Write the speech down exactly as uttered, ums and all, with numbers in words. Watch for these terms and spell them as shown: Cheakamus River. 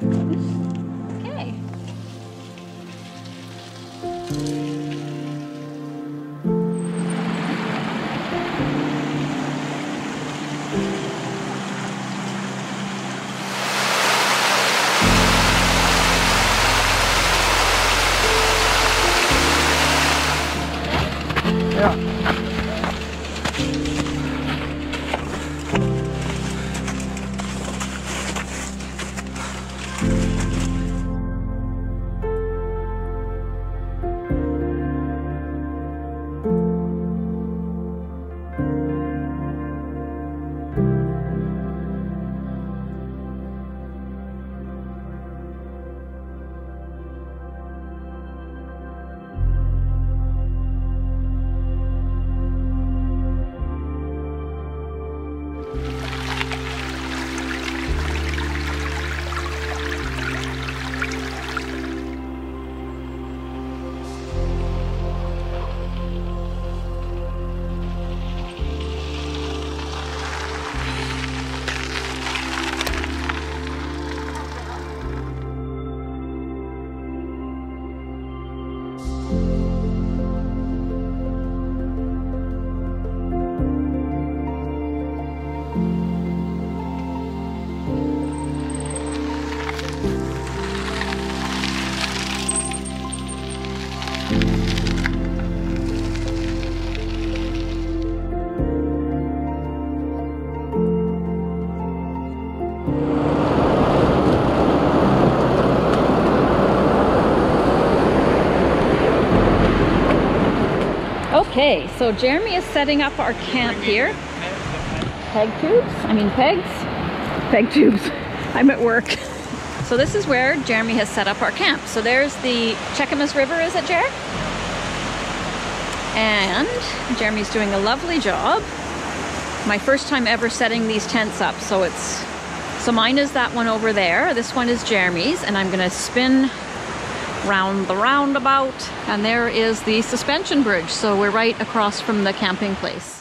Okay. Yeah. Okay, so Jeremy is setting up our camp here. Peg tubes? I mean pegs? Peg tubes. I'm at work. So this is where Jeremy has set up our camp. So there's the Cheakamus River, is it, Jer? And Jeremy's doing a lovely job. My first time ever setting these tents up. So it's, so mine is that one over there. This one is Jeremy's, and I'm gonna spin round the roundabout, and there is the suspension bridge, so we're right across from the camping place.